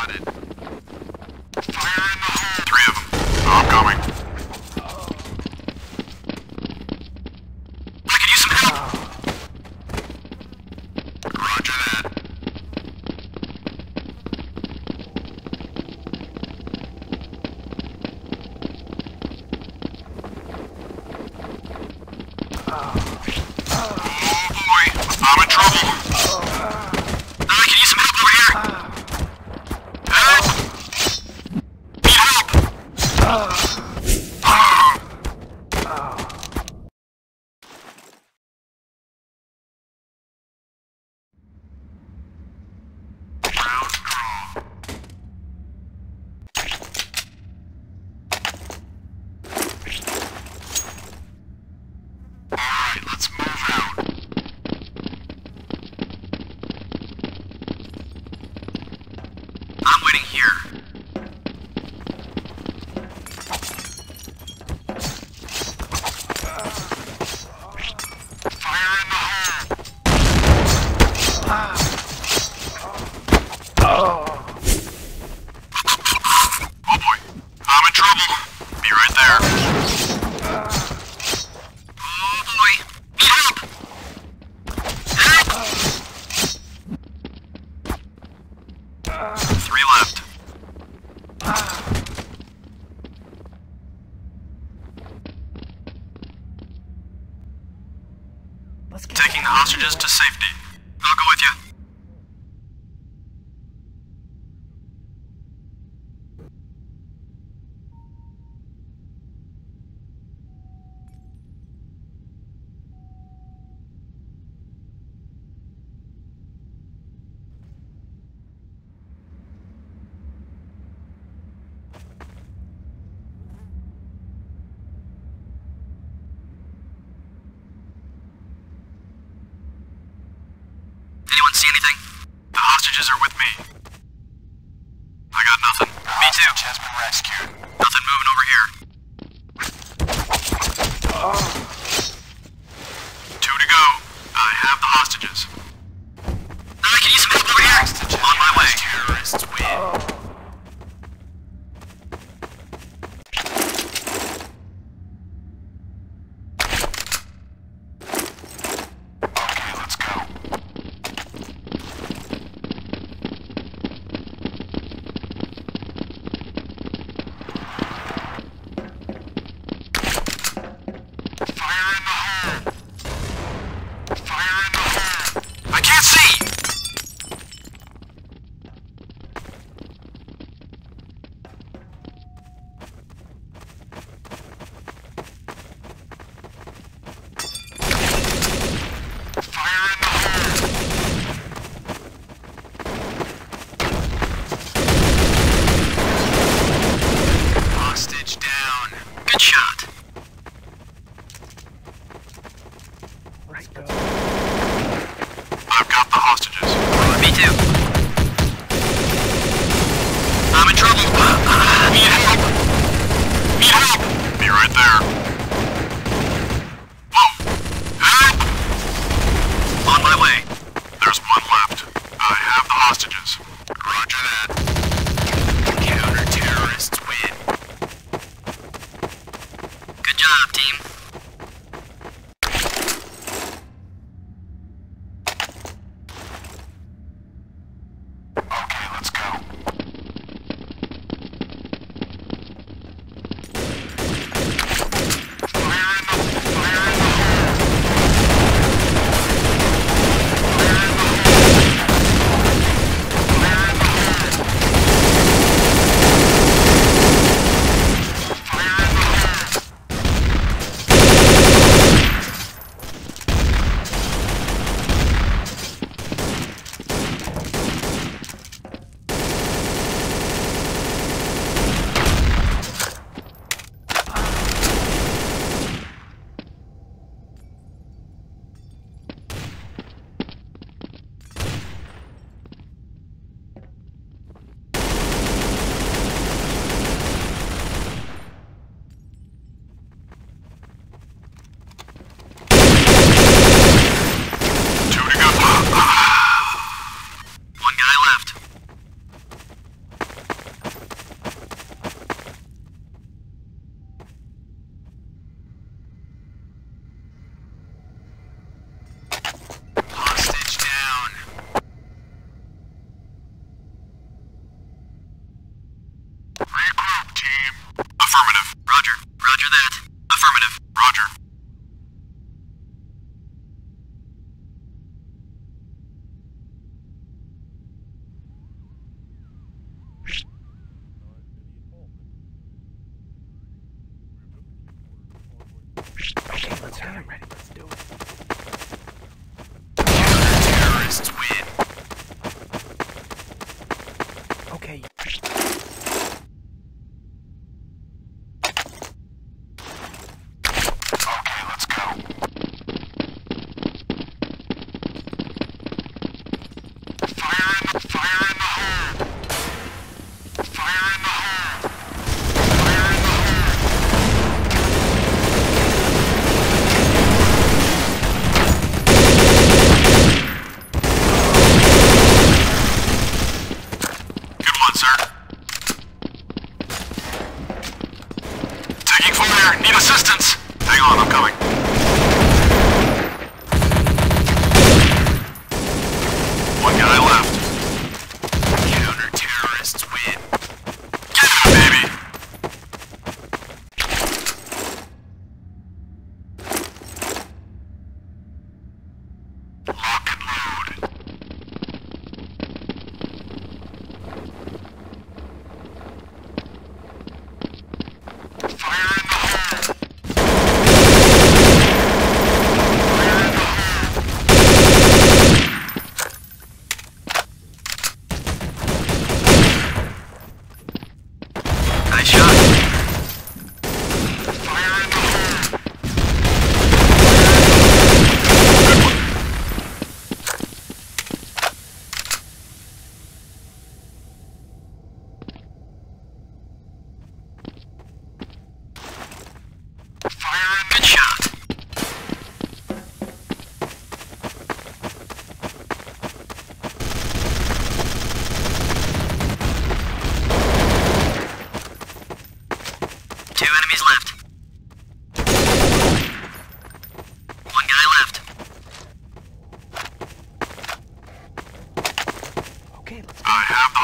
spotted. Fire in the hole. 3 of them. Incoming. I could use some help. Roger that. Oh boy. I'm in trouble. Taking the hostages to safety. I'll go with you. See anything? The hostages are with me. I got nothing. Me too. Hostage has been rescued. Nothing moving over here. 2 to go. I have the hostages. I can use some help over here. On my way. Terrorists win.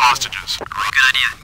hostages. Good idea.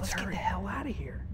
Let's hurry. Get the hell out of here.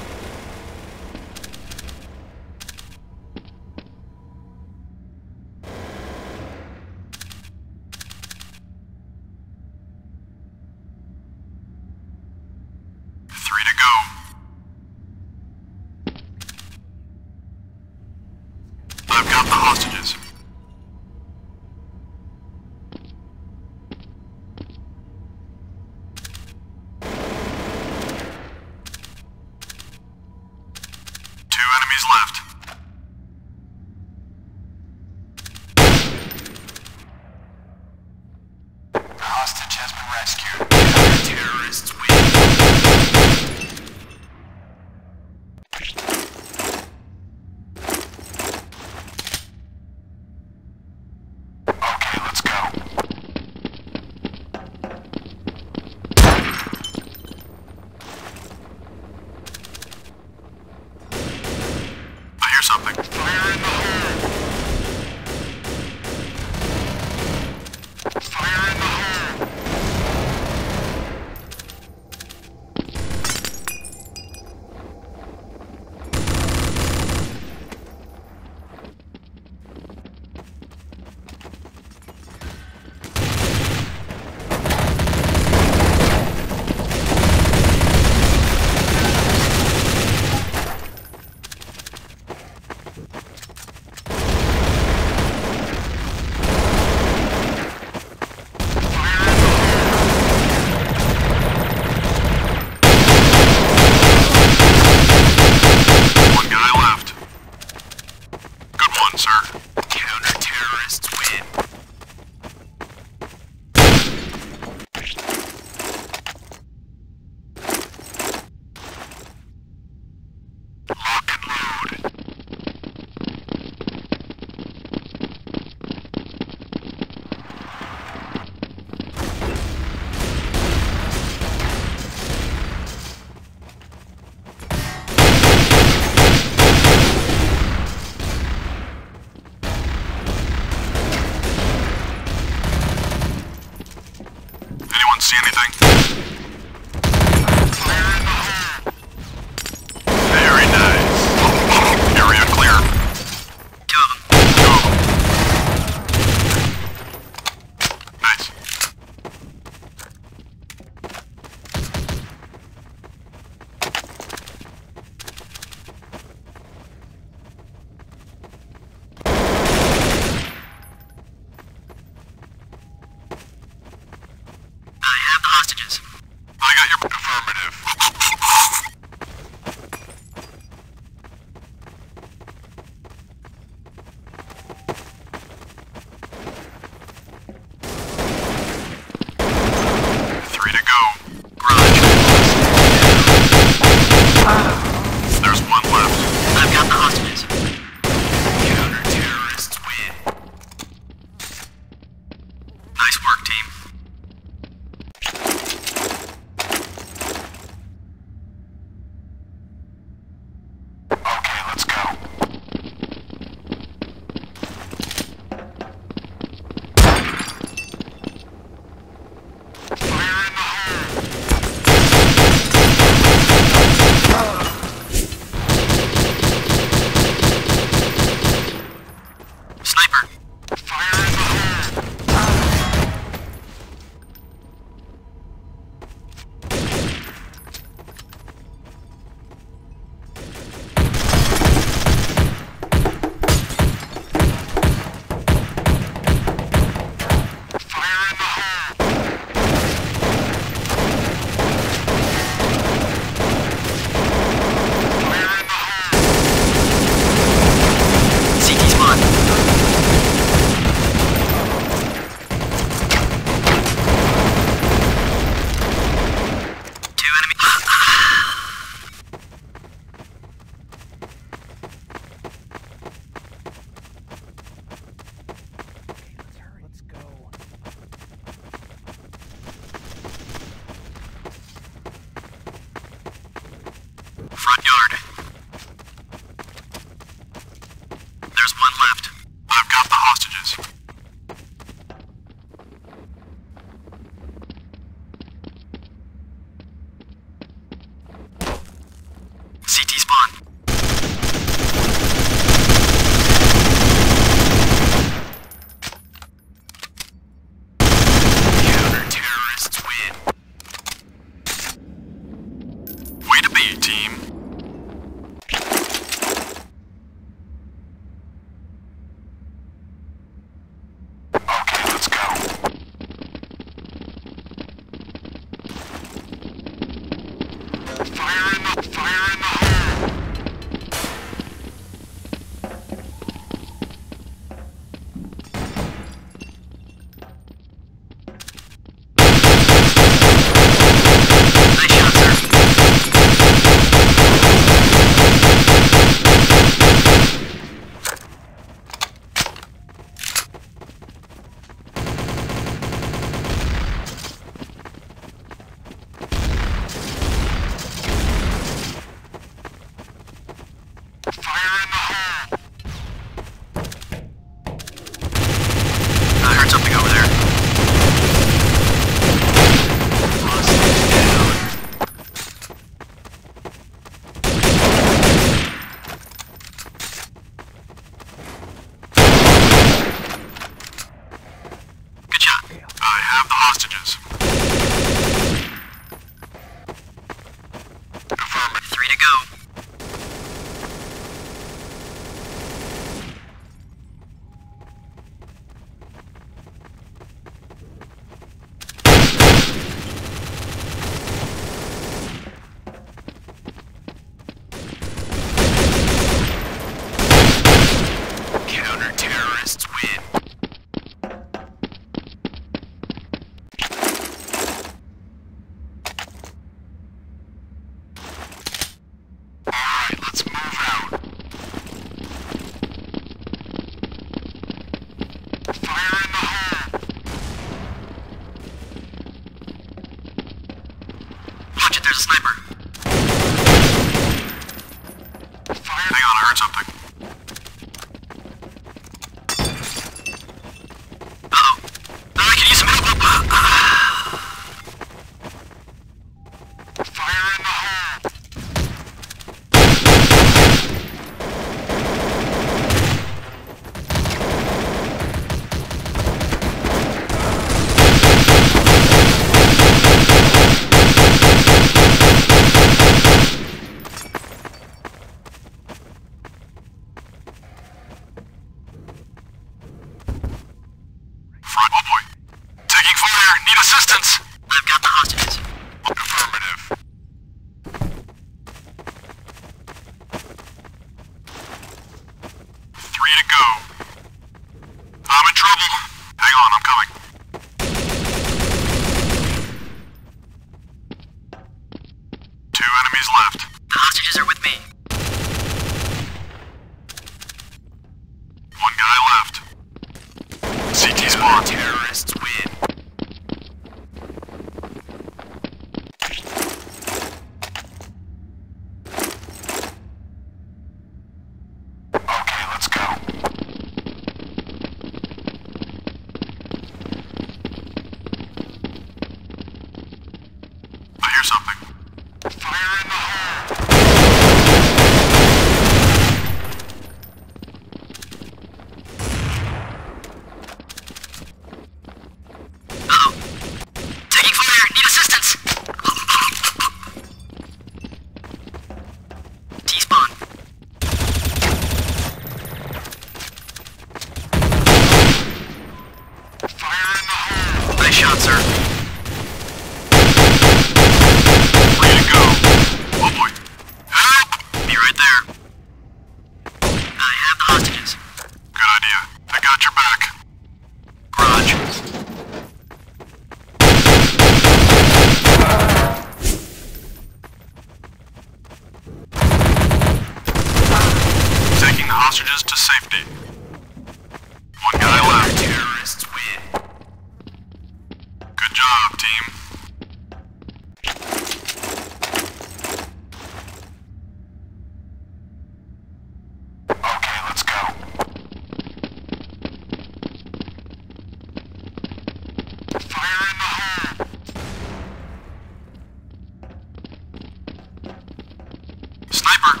Sniper.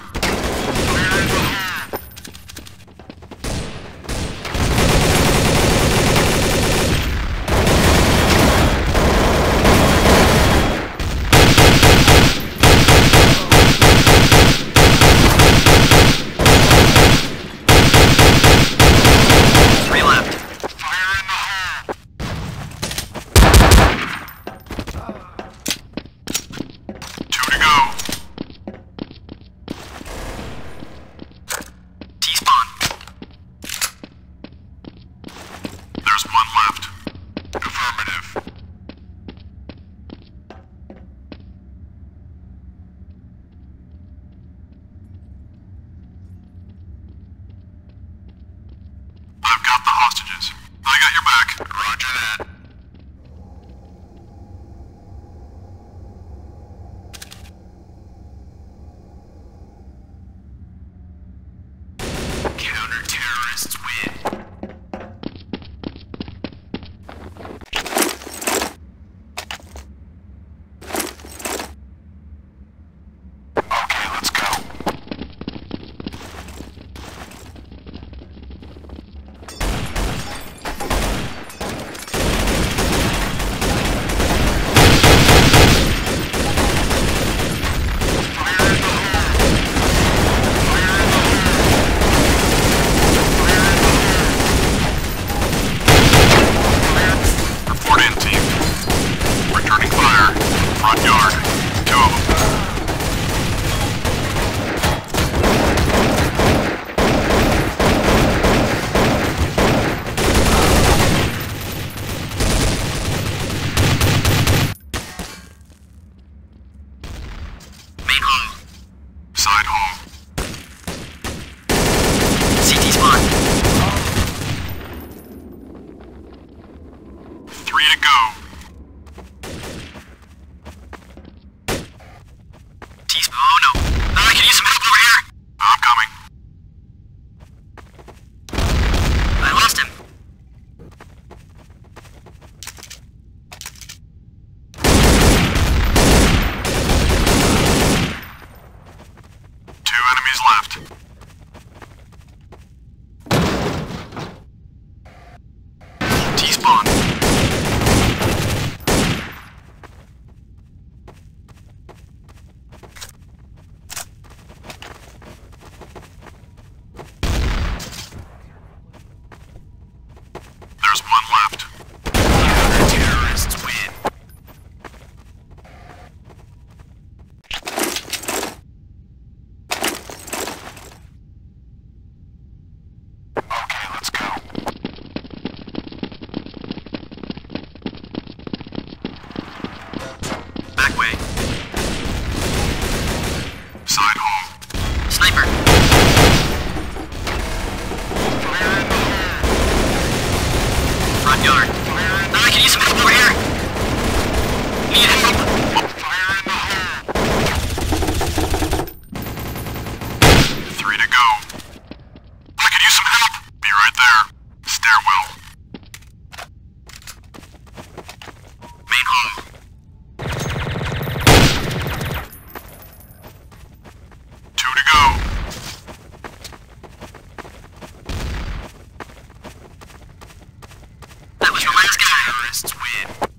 Win.